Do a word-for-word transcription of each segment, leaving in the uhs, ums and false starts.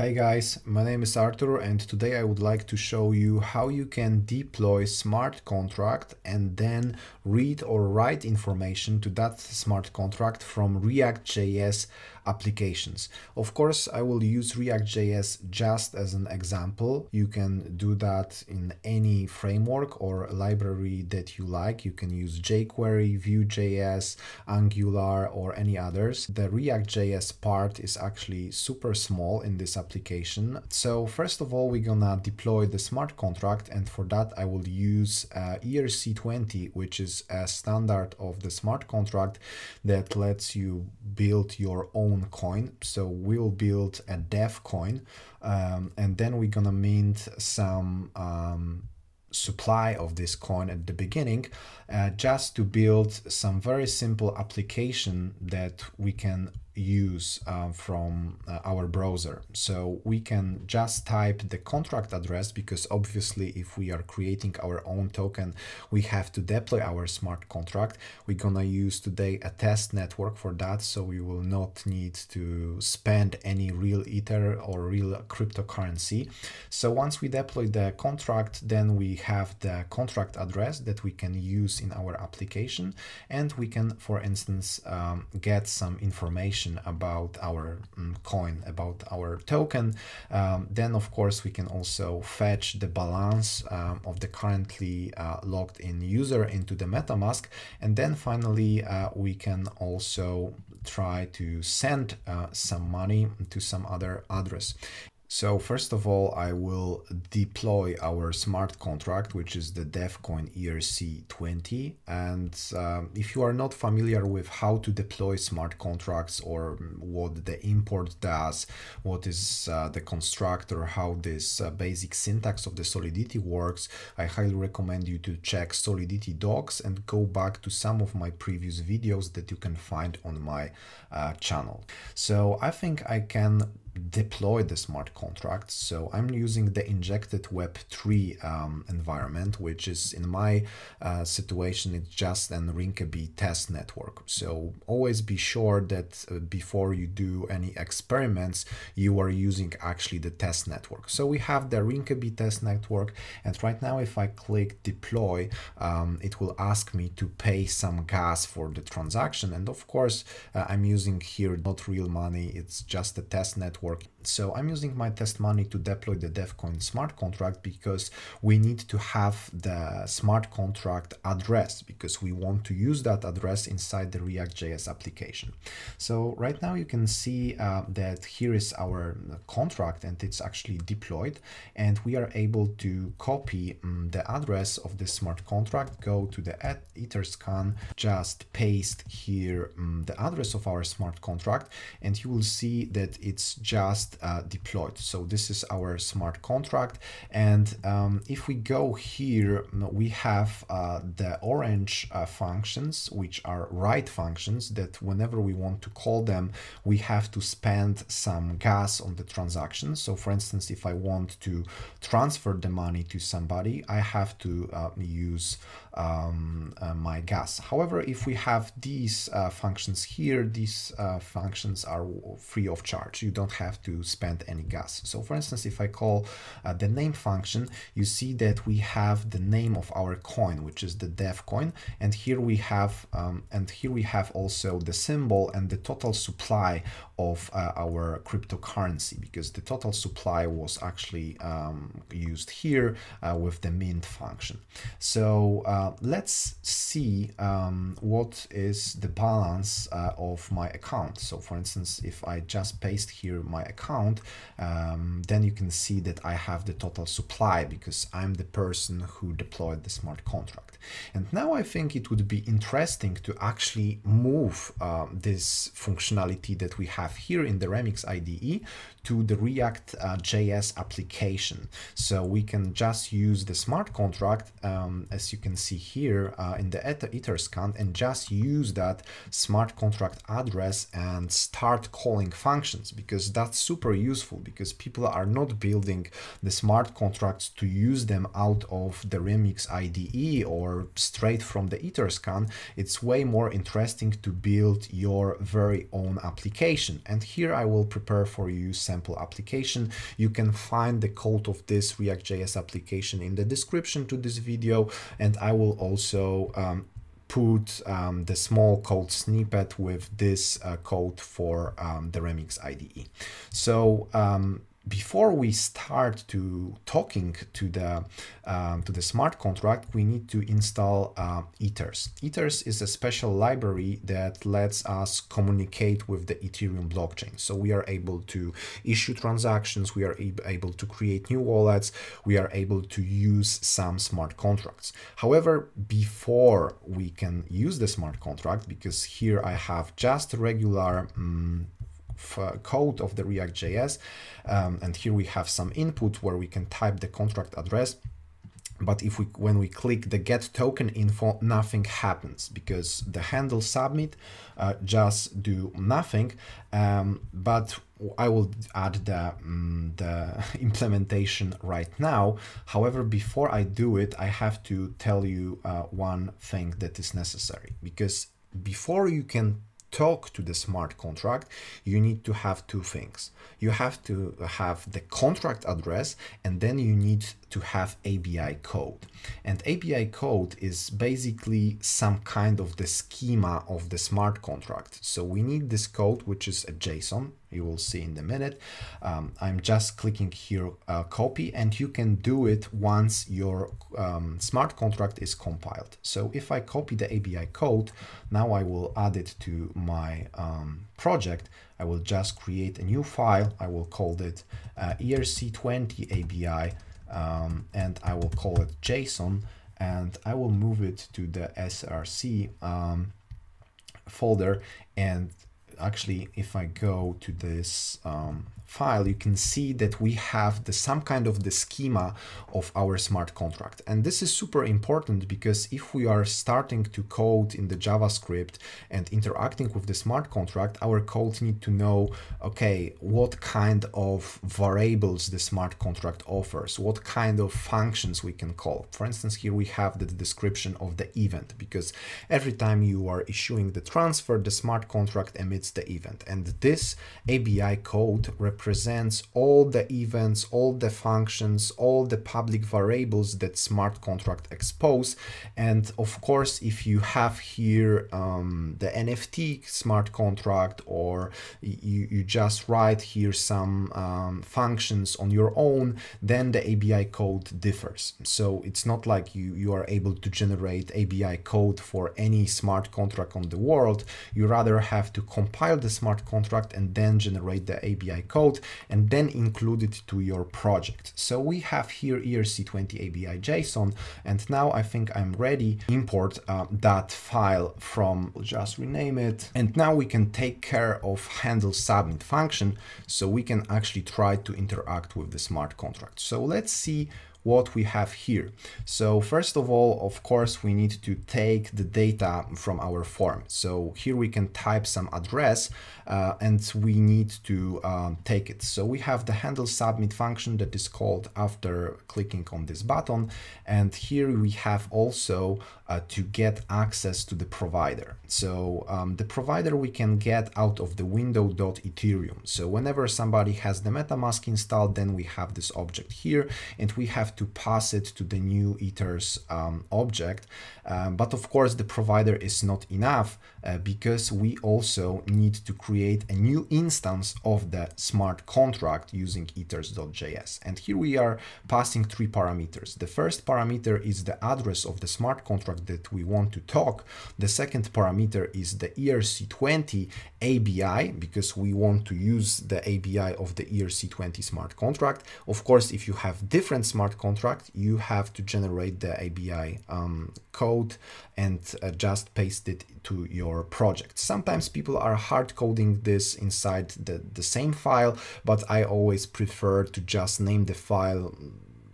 Hey guys, my name is Arthur and today I would like to show you how you can deploy smart contract and then read or write information to that smart contract from React.js applications. Of course, I will use React.js just as an example. You can do that in any framework or library that you like. You can use jQuery, Vue.js, Angular or any others. The React.js part is actually super small in this application. application. So first of all, we're gonna deploy the smart contract, and for that I will use uh, E R C twenty, which is a standard of the smart contract that lets you build your own coin. So we'll build a DevCoin, um, and then we're gonna mint some um, supply of this coin at the beginning, uh, just to build some very simple application that we can use uh, from uh, our browser. So we can just type the contract address, because obviously if we are creating our own token, we have to deploy our smart contract. We're gonna use today a test network for that, so we will not need to spend any real ether or real cryptocurrency. So once we deploy the contract, then we have the contract address that we can use in our application, and we can, for instance, um, get some information about our coin, about our token. Um, then of course we can also fetch the balance um, of the currently uh, logged in user into the MetaMask, and then finally uh, we can also try to send uh, some money to some other address. So first of all, I will deploy our smart contract, which is the DevCoin E R C twenty. And um, if you are not familiar with how to deploy smart contracts or what the import does, what is uh, the constructor, how this uh, basic syntax of the Solidity works, I highly recommend you to check Solidity docs and go back to some of my previous videos that you can find on my uh, channel. So I think I can deploy the smart contract. So I'm using the injected web three um, environment, which is, in my uh, situation, it's just an Rinkeby test network. So always be sure that uh, before you do any experiments, you are using actually the test network. So we have the Rinkeby test network, and right now if I click deploy, um, it will ask me to pay some gas for the transaction. And of course, uh, I'm using here not real money, it's just a test network. So I'm using my test money to deploy the DevCoin smart contract, because we need to have the smart contract address, because we want to use that address inside the React.js application. So right now you can see uh, that here is our contract and it's actually deployed, and we are able to copy um, the address of the smart contract, go to the Etherscan, just paste here um, the address of our smart contract, and you will see that it's just just uh, deployed. So this is our smart contract, and um, if we go here, we have uh, the orange uh, functions, which are write functions that whenever we want to call them, we have to spend some gas on the transaction. So for instance, if I want to transfer the money to somebody, I have to uh, use um, uh, my gas. However, if we have these uh, functions here, these uh, functions are free of charge. You don't have to spend any gas. So for instance, if I call uh, the name function, you see that we have the name of our coin, which is the DevCoin, and here we have um, and here we have also the symbol and the total supply of uh, our cryptocurrency, because the total supply was actually um, used here uh, with the mint function. So uh, let's see um, what is the balance uh, of my account. So for instance, if I just paste here my account, um, then you can see that I have the total supply, because I'm the person who deployed the smart contract. And now I think it would be interesting to actually move uh, this functionality that we have here in the Remix I D E to the React.js uh, application. So we can just use the smart contract, um, as you can see here uh, in the Etherscan, and just use that smart contract address and start calling functions, because that's super useful, because people are not building the smart contracts to use them out of the Remix I D E or or straight from the Etherscan, it's way more interesting to build your very own application. And here I will prepare for you sample application. You can find the code of this React.js application in the description to this video, and I will also um, put um, the small code snippet with this uh, code for um, the Remix I D E. So um, before we start to talking to the um, to the smart contract, we need to install uh, Ethers. Ethers is a special library that lets us communicate with the Ethereum blockchain. So we are able to issue transactions, we are able to create new wallets, we are able to use some smart contracts. However, before we can use the smart contract, because here I have just regular um, code of the React.js, um, and here we have some input where we can type the contract address. But if we, when we click the get token info, nothing happens because the handle submit uh, just do nothing. Um, but I will add the, um, the implementation right now. However, before I do it, I have to tell you uh, one thing that is necessary, because before you can talk to the smart contract, you need to have two things. You have to have the contract address, and then you need to have A B I code. And A B I code is basically some kind of the schema of the smart contract. So we need this code, which is a JSON. You will see in a minute. Um, I'm just clicking here uh, copy, and you can do it once your um, smart contract is compiled. So if I copy the A B I code, now I will add it to my um, project. I will just create a new file. I will call it uh, E R C twenty A B I, um, and I will call it JSON, and I will move it to the S R C um, folder. And actually, if I go to this um, file, you can see that we have the some kind of the schema of our smart contract. And this is super important, because if we are starting to code in the JavaScript and interacting with the smart contract, our code need to know, okay, what kind of variables the smart contract offers, what kind of functions we can call. For instance, here we have the description of the event, because every time you are issuing the transfer, the smart contract emits the event, and this A B I code represents all the events, all the functions, all the public variables that smart contract expose. And of course, if you have here um, the N F T smart contract, or you, you just write here some um, functions on your own, then the A B I code differs. So it's not like you, you are able to generate A B I code for any smart contract on the world. You rather have to compare compile the smart contract and then generate the A B I code and then include it to your project. So we have here E R C twenty A B I JSON, and now I think I'm ready. Import uh, that file from, we'll just rename it, and now we can take care of handle submit function, so we can actually try to interact with the smart contract. So let's see what we have here. So first of all, of course, we need to take the data from our form. So here we can type some address uh, and we need to um, take it. So we have the handle submit function that is called after clicking on this button. And here we have also uh, to get access to the provider. So um, the provider we can get out of the window.ethereum. So whenever somebody has the MetaMask installed, then we have this object here, and we have to pass it to the new Ethers um, object. Um, but of course, the provider is not enough uh, because we also need to create a new instance of the smart contract using Ethers.js. And here we are passing three parameters. The first parameter is the address of the smart contract that we want to talk. The second parameter is the E R C twenty A B I, because we want to use the A B I of the E R C twenty smart contract. Of course, if you have different smart contract, you have to generate the A B I um, code and uh, just paste it to your project. Sometimes people are hard coding this inside the, the same file, but I always prefer to just name the file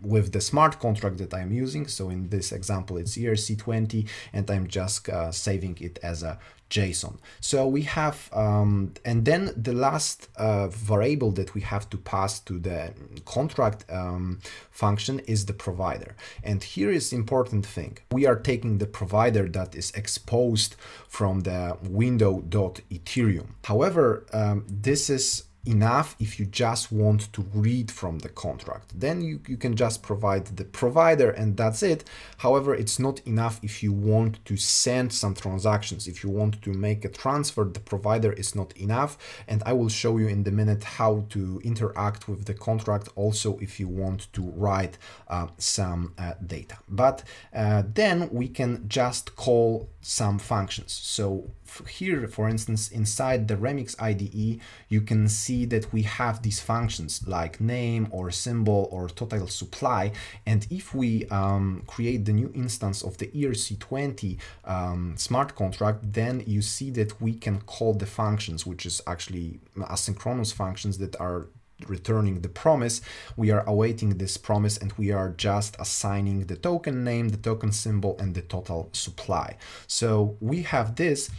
with the smart contract that I'm using. So in this example, it's E R C twenty, and I'm just uh, saving it as a JSON. So we have, um, and then the last uh, variable that we have to pass to the contract um, function is the provider. And here is important thing. We are taking the provider that is exposed from the window.ethereum. However, um, this is enough if you just want to read from the contract. Then you, you can just provide the provider and that's it. However, it's not enough if you want to send some transactions. If you want to make a transfer, the provider is not enough. And I will show you in a minute how to interact with the contract also if you want to write uh, some uh, data. But uh, then we can just call some functions. So here, for instance, inside the Remix I D E, you can see that we have these functions like name or symbol or total supply. And if we um, create the new instance of the E R C twenty um, smart contract, then you see that we can call the functions, which is actually asynchronous functions that are returning the promise. We are awaiting this promise and we are just assigning the token name, the token symbol, and the total supply. So we have this.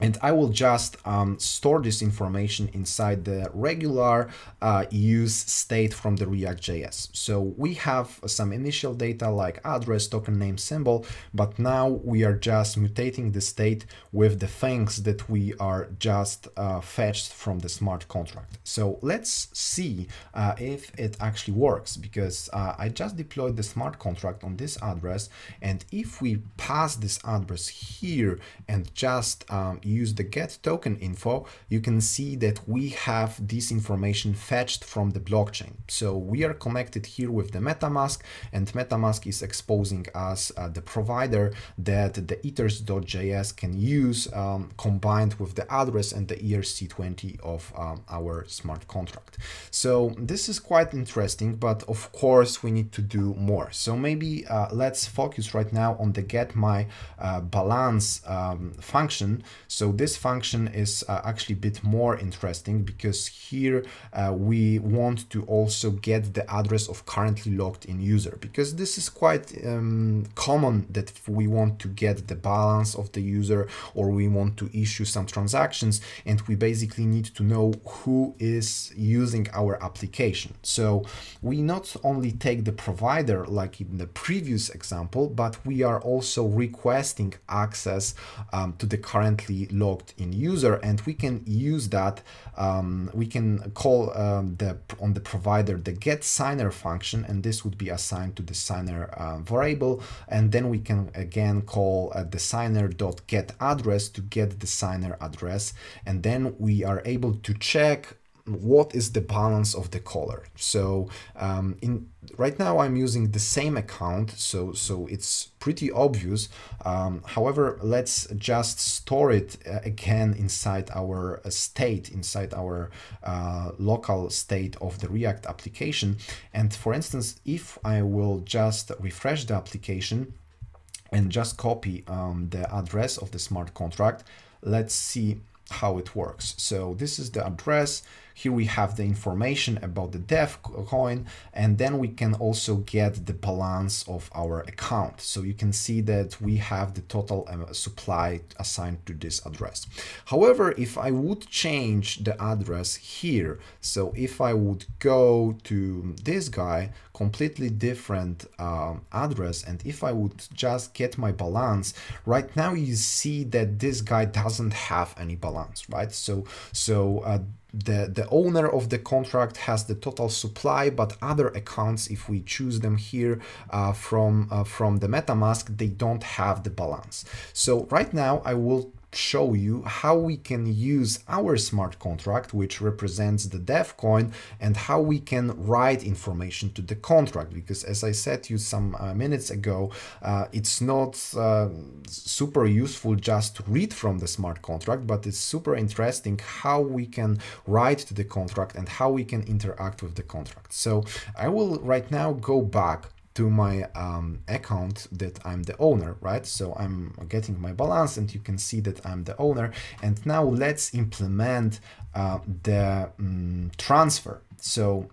And I will just um, store this information inside the regular uh, use state from the React.js. So we have some initial data like address, token name, symbol, but now we are just mutating the state with the things that we are just uh, fetched from the smart contract. So let's see uh, if it actually works, because uh, I just deployed the smart contract on this address. And if we pass this address here and just um, use the get token info, you can see that we have this information fetched from the blockchain. So we are connected here with the MetaMask, and MetaMask is exposing us uh, the provider that the ethers.js can use um, combined with the address and the E R C twenty of um, our smart contract. So this is quite interesting, but of course we need to do more. So maybe uh, let's focus right now on the get my uh, balance um, function. So this function is uh, actually a bit more interesting, because here uh, we want to also get the address of currently logged in user, because this is quite um, common that if we want to get the balance of the user or we want to issue some transactions, and we basically need to know who is using our application. So we not only take the provider like in the previous example, but we are also requesting access um, to the currently logged in user, and we can use that. Um, we can call um, the on the provider the get signer function, and this would be assigned to the signer uh, variable, and then we can again call uh, the signer dot get address to get the signer address, and then we are able to check what is the balance of the caller. So um, in right now I'm using the same account, so so it's pretty obvious. Um, however, let's just store it uh, again inside our uh, state, inside our uh, local state of the React application. And for instance, if I will just refresh the application and just copy um, the address of the smart contract, let's see how it works. So this is the address. Here we have the information about the DevCoin, and then we can also get the balance of our account. So you can see that we have the total uh, supply assigned to this address. However, if I would change the address here, so if I would go to this guy, completely different um, address, and if I would just get my balance, right now you see that this guy doesn't have any balance, right? So, so uh, The, the owner of the contract has the total supply, but other accounts, if we choose them here uh, from, uh, from the MetaMask, they don't have the balance. So right now I will show you how we can use our smart contract, which represents the DevCoin, and how we can write information to the contract, because as I said to you some uh, minutes ago, uh, it's not uh, super useful just to read from the smart contract, but it's super interesting how we can write to the contract and how we can interact with the contract. So I will right now go back to my um, account that I'm the owner, right? So I'm getting my balance, and you can see that I'm the owner. And now let's implement uh, the um, transfer. So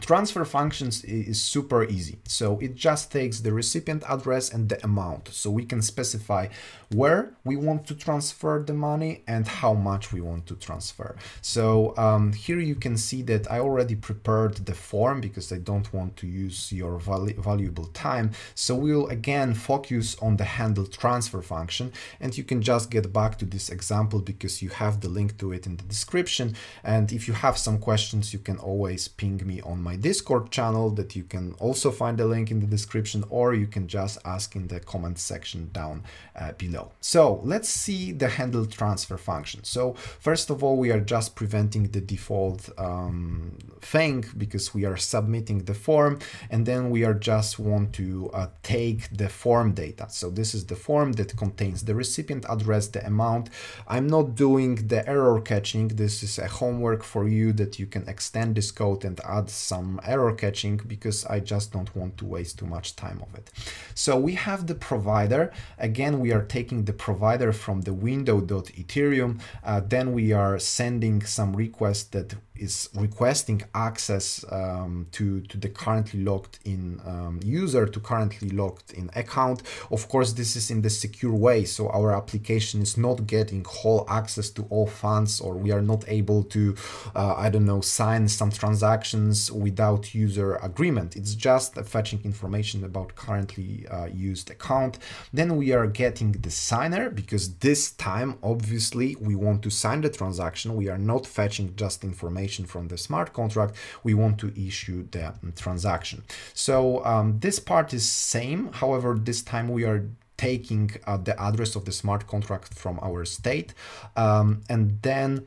Transfer functions is super easy. So it just takes the recipient address and the amount. So we can specify where we want to transfer the money and how much we want to transfer. So um, here you can see that I already prepared the form because I don't want to use your val valuable time. So we'll again focus on the handle transfer function, and you can just get back to this example because you have the link to it in the description. And if you have some questions, you can always ping me on my Discord channel that you can also find the link in the description, or you can just ask in the comment section down uh, below. So let's see the handle transfer function. So first of all, we are just preventing the default um, thing because we are submitting the form, and then we are just want to uh, take the form data. So this is the form that contains the recipient address, the amount. I'm not doing the error catching. This is a homework for you that you can extend this code and add some some error catching because I just don't want to waste too much time of it. So we have the provider. Again, we are taking the provider from the window.ethereum. Uh, then we are sending some request that is requesting access um, to, to the currently logged in um, user, to currently logged in account. Of course, this is in the secure way. So our application is not getting whole access to all funds, or we are not able to, uh, I don't know, sign some transactions without user agreement. It's just fetching information about currently uh, used account. Then we are getting the signer because this time, obviously, we want to sign the transaction. We are not fetching just information from the smart contract, we want to issue the transaction. So um, this part is same. However, this time we are taking uh, the address of the smart contract from our state, um, and then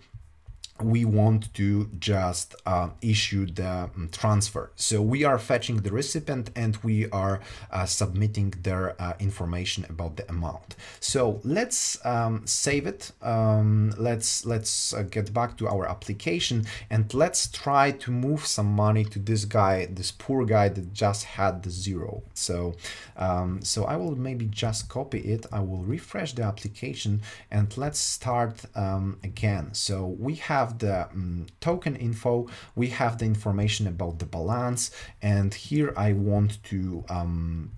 we want to just uh, issue the transfer. So we are fetching the recipient and we are uh, submitting their uh, information about the amount. So let's um, save it. Um, let's let's uh, get back to our application and let's try to move some money to this guy, this poor guy that just had the zero. So, um, so I will maybe just copy it. I will refresh the application and let's start um, again. So we have the um, token info, we have the information about the balance, and here I want to um,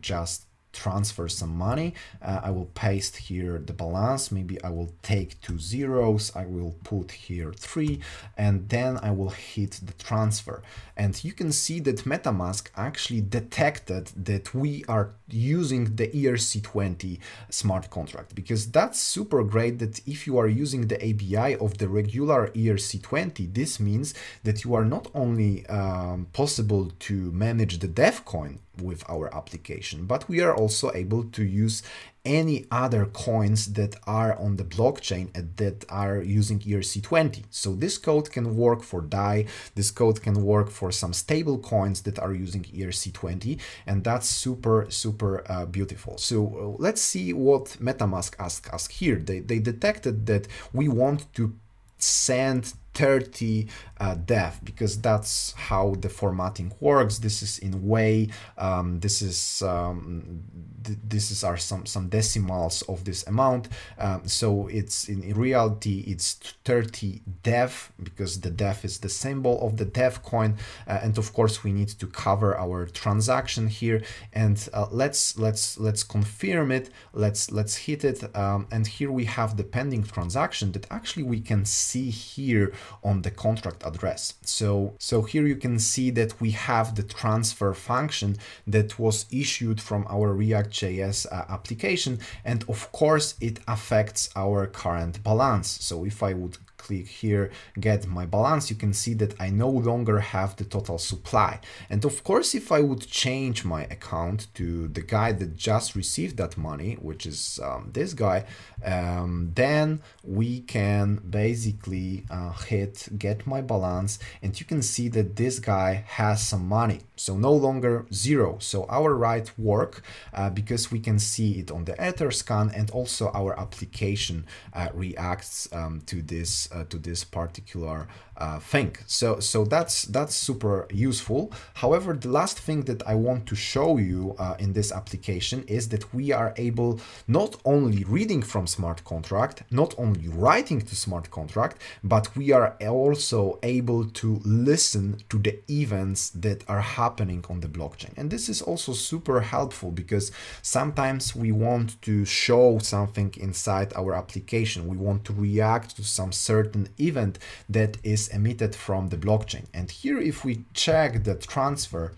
just transfer some money. Uh, I will paste here the balance. Maybe I will take two zeros. I will put here three, and then I will hit the transfer. And you can see that MetaMask actually detected that we are using the E R C twenty smart contract, because that's super great that if you are using the A B I of the regular E R C twenty, this means that you are not only um, possible to manage the DevCoin with our application, but we are also able to use any other coins that are on the blockchain and that are using E R C twenty. So this code can work for D A I, this code can work for some stable coins that are using E R C twenty, and that's super, super uh, beautiful. So uh, let's see what MetaMask asked us here. They, they detected that we want to send thirty uh, dev, because that's how the formatting works. This is in way, um, this is um, th this is are some some decimals of this amount. Um, so it's in reality it's thirty dev, because the dev is the symbol of the dev coin, uh, and of course we need to cover our transaction here. And uh, let's let's let's confirm it. Let's let's hit it, um, and here we have the pending transaction that actually we can see here on the contract address. So, so here you can see that we have the transfer function that was issued from our React.js uh, application. And of course, it affects our current balance. So if I would click here, get my balance, you can see that I no longer have the total supply. And of course, if I would change my account to the guy that just received that money, which is um, this guy, um, then we can basically uh, hit get my balance, and you can see that this guy has some money. So no longer zero. So our right work, uh, because we can see it on the Etherscan, and also our application uh, reacts um, to this this uh, to this particular uh, thing. So so that's that's super useful. However, the last thing that I want to show you uh, in this application is that we are able not only reading from smart contract, not only writing to smart contract, but we are also able to listen to the events that are happening on the blockchain. And this is also super helpful because sometimes we want to show something inside our application. We want to react to some certain event that is emitted from the blockchain. And here, if we check the transfer,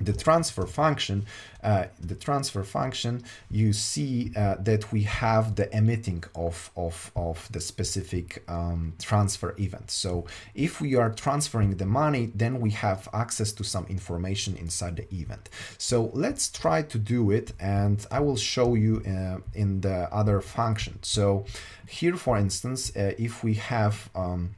the transfer function, uh, the transfer function, you see uh, that we have the emitting of, of, of the specific um, transfer event. So if we are transferring the money, then we have access to some information inside the event. So let's try to do it, and I will show you uh, in the other function. So here, for instance, uh, if we have um,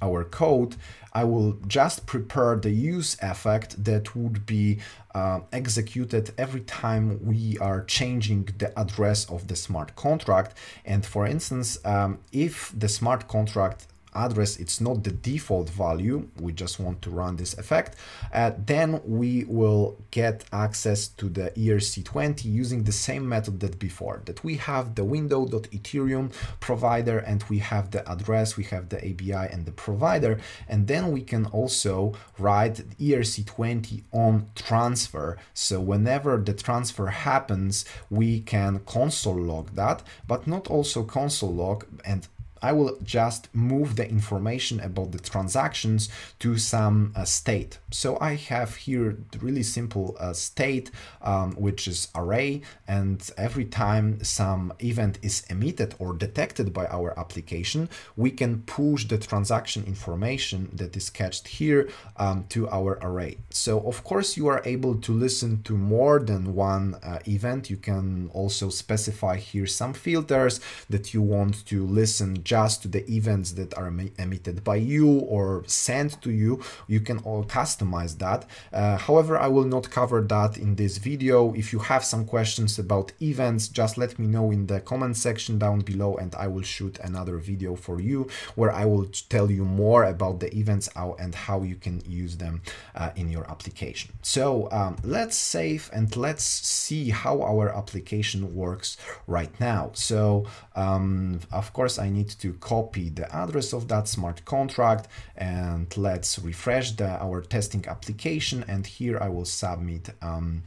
our code, I will just prepare the use effect that would be uh, executed every time we are changing the address of the smart contract. And for instance, um, if the smart contract address, it's not the default value, we just want to run this effect, uh, then we will get access to the E R C twenty using the same method that before, that we have the window.ethereum provider, and we have the address, we have the A B I and the provider, and then we can also write E R C twenty on transfer. So whenever the transfer happens, we can console log that, but not also console log, and I will just move the information about the transactions to some uh, state. So I have here the really simple uh, state, um, which is array, and every time some event is emitted or detected by our application, we can push the transaction information that is cached here um, to our array. So of course you are able to listen to more than one uh, event. You can also specify here some filters that you want to listen just just to the events that are emitted by you or sent to you. You can all customize that. Uh, however, I will not cover that in this video. If you have some questions about events, just let me know in the comment section down below, and I will shoot another video for you where I will tell you more about the events and how you can use them uh, in your application. So um, let's save and let's see how our application works right now. So um, of course, I need to copy the address of that smart contract, and let's refresh the, our testing application, and here I will submit um,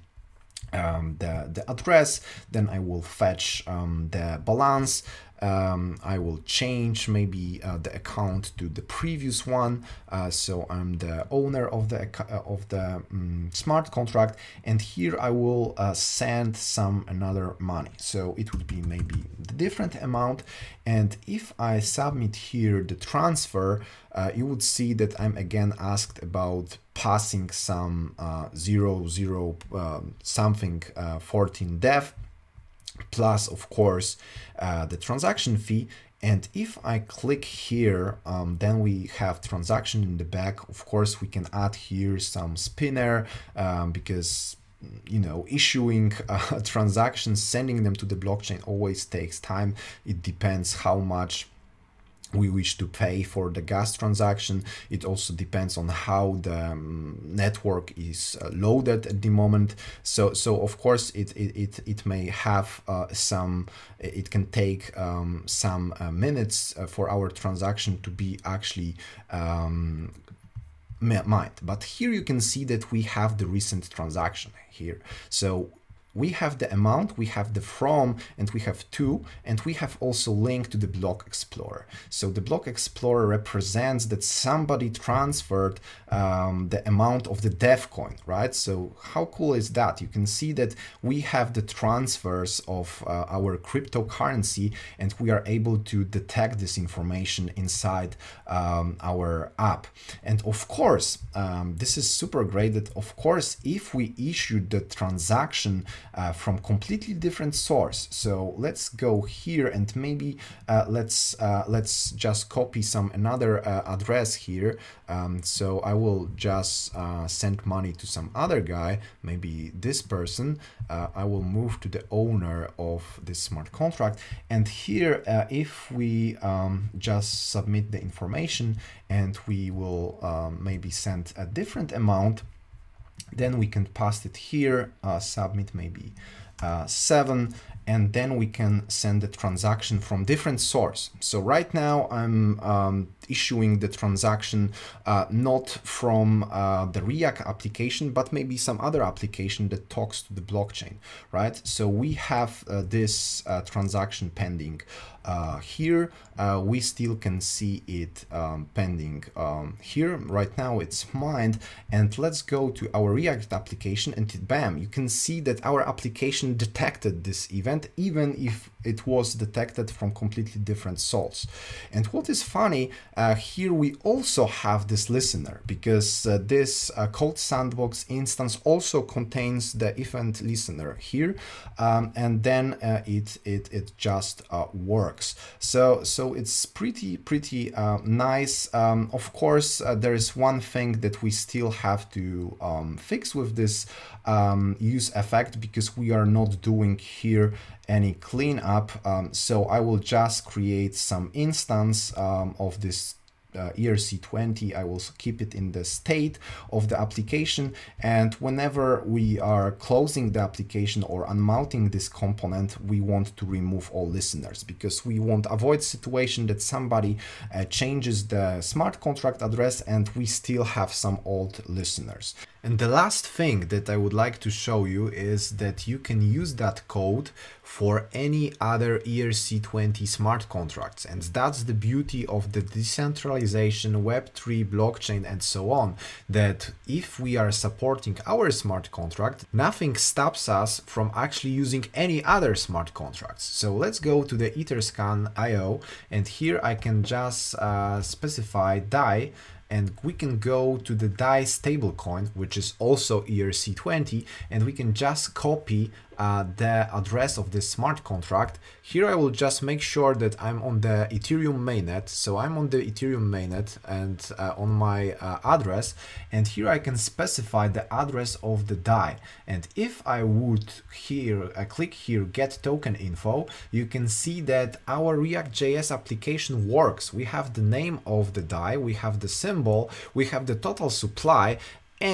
um, the, the address, then I will fetch um, the balance, um, I will change maybe uh, the account to the previous one, uh, so I'm the owner of the, of the um, smart contract, and here I will uh, send some another money, so it would be maybe the different amount. And if I submit here the transfer, uh, you would see that I'm again asked about passing some uh, zero zero uh, something uh, fourteen dev, plus of course uh, the transaction fee. And if I click here, um, then we have transaction in the back. Of course, we can add here some spinner um, because, you know, issuing uh, transactions, sending them to the blockchain always takes time. It depends how much we wish to pay for the gas transaction. It also depends on how the um, network is uh, loaded at the moment. So, so of course, it it it, it may have uh, some. It can take um, some uh, minutes uh, for our transaction to be actually um, mined. But here you can see that we have the recent transaction here. So we have the amount, we have the from, and we have to, and we have also linked to the block explorer. So the block explorer represents that somebody transferred um, the amount of the DevCoin, right? So how cool is that? You can see that we have the transfers of uh, our cryptocurrency, and we are able to detect this information inside um, our app. And of course, um, this is super great that, of course, if we issue the transaction uh, from completely different source. So let's go here and maybe uh, let's uh, let's just copy some another uh, address here. Um, so I will just uh, send money to some other guy, maybe this person. Uh, I will move to the owner of this smart contract. And here, uh, if we um, just submit the information and we will um, maybe send a different amount, then we can pass it here, uh, submit maybe uh, seven, and then we can send the transaction from different source. So right now I'm um, issuing the transaction uh, not from uh, the React application, but maybe some other application that talks to the blockchain, right? So we have uh, this uh, transaction pending uh, here. Uh, we still can see it um, pending um, here. Right now it's mined, and let's go to our React application, and bam, you can see that our application detected this event, even if it was detected from completely different source. And what is funny, Uh, here we also have this listener, because uh, this uh, Code Sandbox instance also contains the event listener here, um, and then uh, it it it just uh, works. So so it's pretty pretty uh, nice. Um, of course, uh, there is one thing that we still have to um, fix with this um, use effect, because we are not doing here any cleanup. Um, so I will just create some instance um, of this uh, E R C twenty. I will keep it in the state of the application. And whenever we are closing the application or unmounting this component, we want to remove all listeners, because we want to avoid situation that somebody uh, changes the smart contract address and we still have some old listeners. And the last thing that I would like to show you is that you can use that code for any other E R C twenty smart contracts. And that's the beauty of the decentralization, web three, blockchain, and so on, that if we are supporting our smart contract, nothing stops us from actually using any other smart contracts. So let's go to the Etherscan I O, and here I can just uh, specify D A I, and we can go to the D A I stablecoin, which is also E R C twenty, and we can just copy uh, the address of this smart contract. Here I will just make sure that I'm on the Ethereum mainnet. So I'm on the Ethereum mainnet and uh, on my uh, address, and here I can specify the address of the D A I. And if I would here, I click here, get token info, you can see that our React dot J S application works. We have the name of the D A I, we have the symbol, we have the total supply,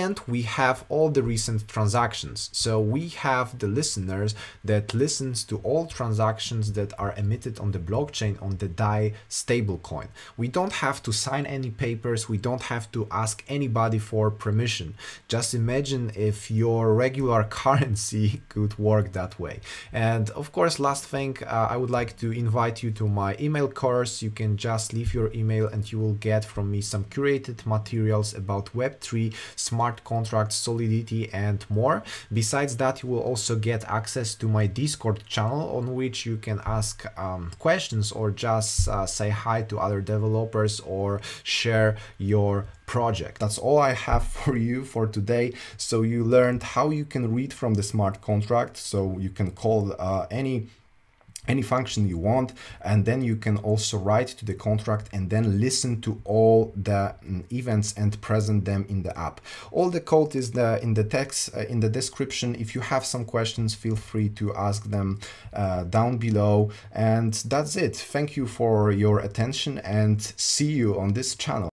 and we have all the recent transactions. So we have the listeners that listens to all transactions that are emitted on the blockchain on the D A I stablecoin. We don't have to sign any papers. We don't have to ask anybody for permission. Just imagine if your regular currency could work that way. And of course, last thing, uh, I would like to invite you to my email course. You can just leave your email and you will get from me some curated materials about web three, smart contracts, Solidity, and more. Besides that, you will also get access to my Discord channel, on which you can ask um, questions or just uh, say hi to other developers or share your project. That's all I have for you for today. So you learned how you can read from the smart contract. So you can call uh, any any function you want, and then you can also write to the contract and then listen to all the events and present them in the app. All the code is the, in the text, uh, in the description. If you have some questions, feel free to ask them uh, down below. And that's it. Thank you for your attention, and see you on this channel.